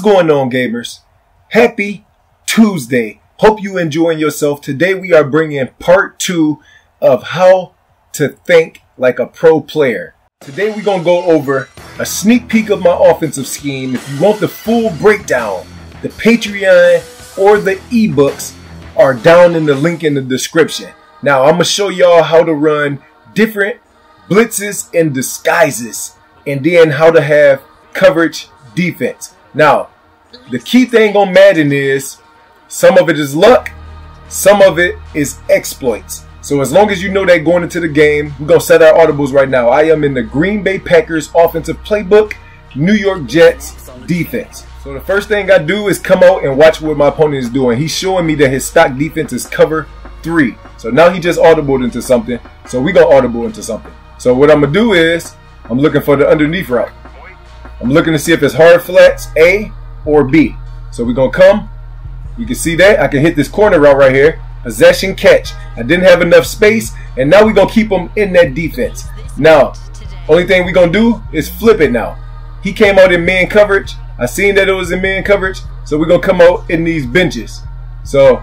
What's going on, gamers? Happy Tuesday. Hope you enjoying yourself. Today we are bringing part 2 of how to think like a pro player. Today we're going to go over a sneak peek of my offensive scheme. If you want the full breakdown, the Patreon or the ebooks are down in the link in the description. Now I'm going to show y'all how to run different blitzes and disguises, and then how to have coverage defense. Now, the key thing on Madden is some of it is luck, some of it is exploits. So as long as you know that going into the game, we're going to set our audibles right now. I am in the Green Bay Packers offensive playbook, New York Jets defense. So the first thing I do is come out and watch what my opponent is doing. He's showing me that his stock defense is cover 3. So now he just audibled into something. So we're going to audible into something. So what I'm going to do is I'm looking for the underneath route. I'm looking to see if it's hard flats, A or B. So we're going to come. You can see that. I can hit this corner route right here. Possession catch. I didn't have enough space, and now we're going to keep him in that defense. Now, only thing we're going to do is flip it now. He came out in man coverage. I seen that it was in man coverage, so we're going to come out in these benches. So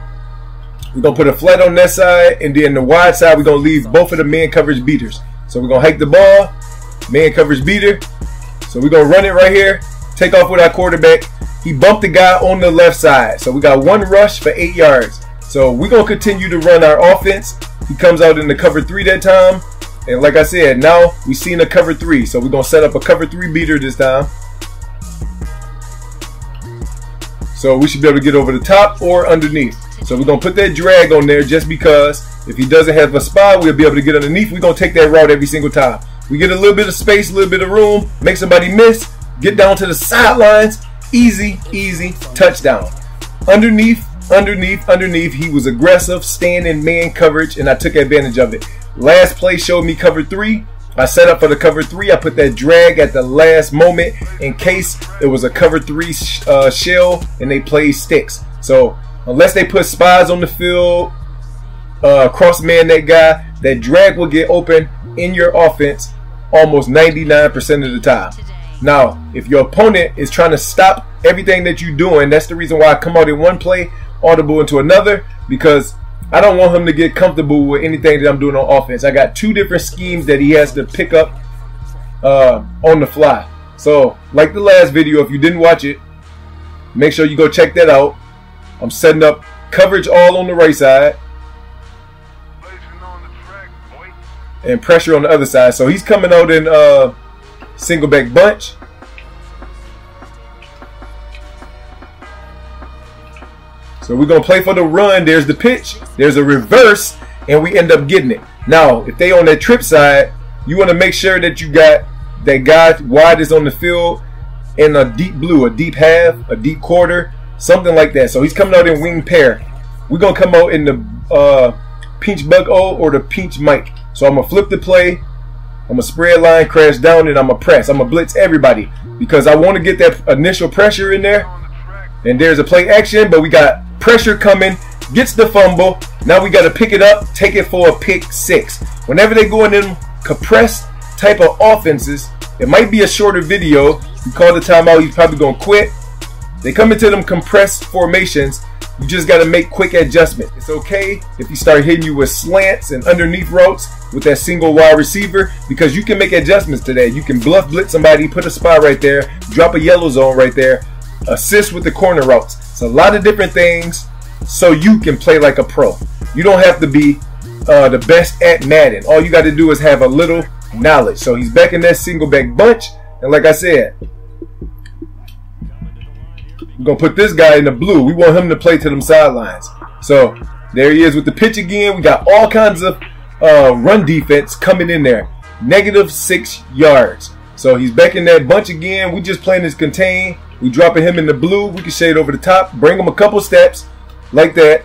we're going to put a flat on that side, and then the wide side, we're going to leave both of the man coverage beaters. So we're going to hike the ball, man coverage beater. So we're going to run it right here, take off with our quarterback. He bumped the guy on the left side. So we got one rush for 8 yards. So we're going to continue to run our offense. He comes out in the cover 3 that time. And like I said, now we've seen a cover 3. So we're going to set up a cover 3 beater this time. So we should be able to get over the top or underneath. So we're going to put that drag on there just because if he doesn't have a spot, we'll be able to get underneath. We're going to take that route every single time. We get a little bit of space, a little bit of room, make somebody miss, get down to the sidelines, easy, easy, touchdown. Underneath, underneath, underneath, he was aggressive, staying in man coverage, and I took advantage of it. Last play showed me cover 3. I set up for the cover 3. I put that drag at the last moment in case it was a cover 3 shell and they played sticks. So unless they put spies on the field, cross man that guy, that drag will get open in your offense almost 99% of the time. Now, if your opponent is trying to stop everything that you're doing, that's the reason why I come out in one play, audible into another, because I don't want him to get comfortable with anything that I'm doing on offense. I got two different schemes that he has to pick up on the fly. So, like the last video, if you didn't watch it, make sure you go check that out. I'm setting up coverage all on the right side and pressure on the other side. So he's coming out in single back bunch. So we're going to play for the run. There's the pitch. There's a reverse, and we end up getting it. Now, if they on that trip side, you want to make sure that you got that guy wide is on the field in a deep blue, a deep half, a deep quarter, something like that. So he's coming out in wing pair. We're going to come out in the pinch bug O or the pinch Mike. So I'm going to flip the play, I'm going to spread line, crash down, and I'm going to press. I'm going to blitz everybody because I want to get that initial pressure in there. And there's a play action, but we got pressure coming, gets the fumble. Now we got to pick it up, take it for a pick 6. Whenever they go in them compressed type of offenses, it might be a shorter video. You call the timeout, he's probably going to quit. They come into them compressed formations. You just got to make quick adjustments. It's okay if you start hitting you with slants and underneath routes with that single wide receiver, because you can make adjustments to that. You can bluff blitz somebody, put a spy right there, drop a yellow zone right there, assist with the corner routes. It's a lot of different things so you can play like a pro. You don't have to be the best at Madden. All you got to do is have a little knowledge. So he's back in that single back bunch, and like I said, we're going to put this guy in the blue. We want him to play to them sidelines. So there he is with the pitch again. We got all kinds of run defense coming in there. Negative 6 yards. So he's back in that bunch again. We just playing his contain. We dropping him in the blue. We can shade over the top, bring him a couple steps like that,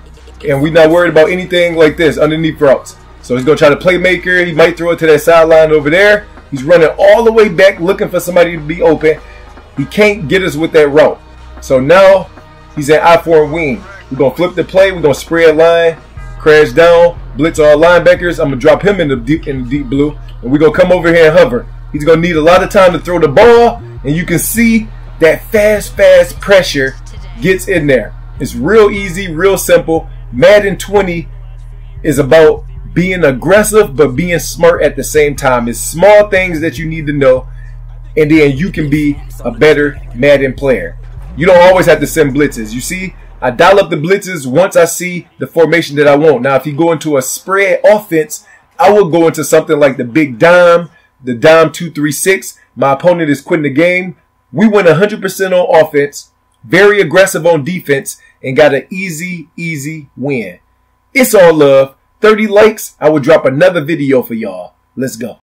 and we're not worried about anything like this underneath routes. So he's going to try to playmaker. He might throw it to that sideline over there. He's running all the way back looking for somebody to be open. He can't get us with that route. So now he's at I-4 wing. We're going to flip the play. We're going to spread line, crash down, blitz our linebackers. I'm going to drop him in the deep blue, and we're going to come over here and hover. He's going to need a lot of time to throw the ball, and you can see that fast pressure gets in there. It's real easy, real simple. Madden 20 is about being aggressive but being smart at the same time. It's small things that you need to know, and then you can be a better Madden player. You don't always have to send blitzes. You see, I dial up the blitzes once I see the formation that I want. Now, if you go into a spread offense, I will go into something like the big dime, the dime 2-3-6. My opponent is quitting the game. We went 100% on offense, very aggressive on defense, and got an easy win. It's all love. 30 likes, I will drop another video for y'all. Let's go.